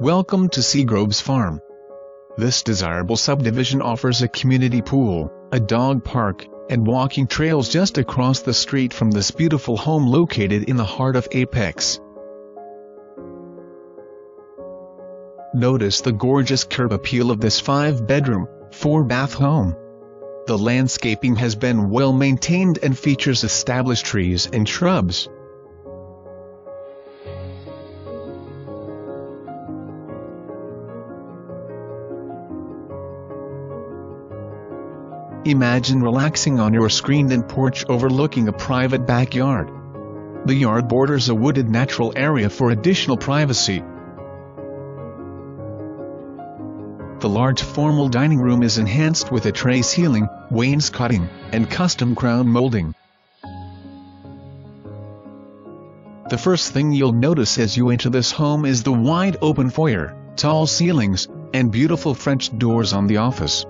Welcome to Seagroves Farm. This desirable subdivision offers a community pool, a dog park, and walking trails just across the street from this beautiful home located in the heart of Apex. Notice the gorgeous curb appeal of this 5-bedroom, 4-bath home. The landscaping has been well maintained and features established trees and shrubs. Imagine relaxing on your screened-in porch overlooking a private backyard. The yard borders a wooded natural area for additional privacy. The large formal dining room is enhanced with a tray ceiling, wainscoting, and custom crown molding. The first thing you'll notice as you enter this home is the wide-open foyer, tall ceilings, and beautiful French doors on the office.